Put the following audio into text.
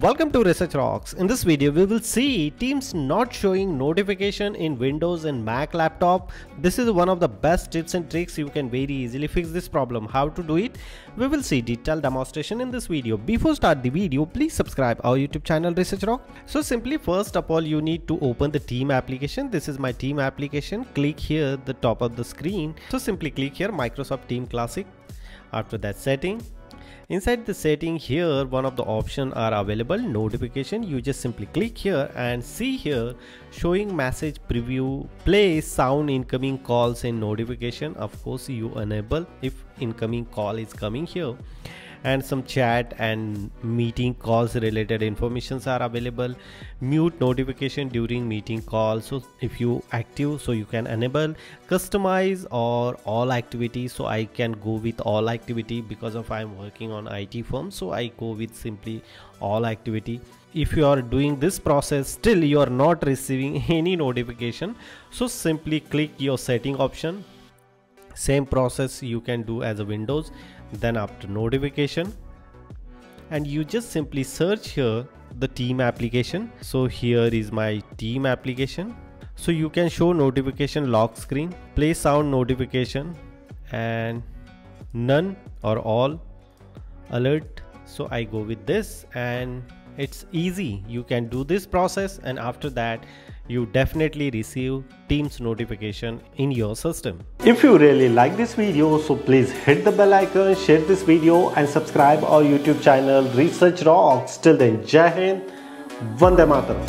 Welcome to Research Rocks. In this video, we will see Teams not showing notification in Windows and Mac laptop. This is one of the best tips and tricks. You can very easily fix this problem. How to do it? We will see detailed demonstration in this video. Before start the video, please subscribe our YouTube channel Research Rock. So simply first of all, you need to open the Team application. This is my Team application. Click here at the top of the screen. So simply click here Microsoft Team Classic. After that, setting. Inside the setting here, one of the options are available, notification. You just simply click here and see here showing message, preview, play, sound, incoming calls and notification. Of course, you enable if incoming call is coming here, and some chat and meeting calls related informations are available. Mute notification during meeting calls, so if you active, so you can enable. Customize or all activities, so I can go with all activity because of I'm working on IT firm, so I go with simply all activity. If you are doing this process, still you are not receiving any notification, so simply click your setting option. Same process you can do as a Windows. Then after notification, and you just simply search here the Team application. So here is my Team application. So you can show notification lock screen, play sound notification, and none or all alert. So I go with this, and it's easy. You can do this process, and after that you definitely receive Teams notification in your system. If you really like this video, so please hit the bell icon, share this video and subscribe our YouTube channel Research Rocks. Till then, Jai Hind, Vande Mataram.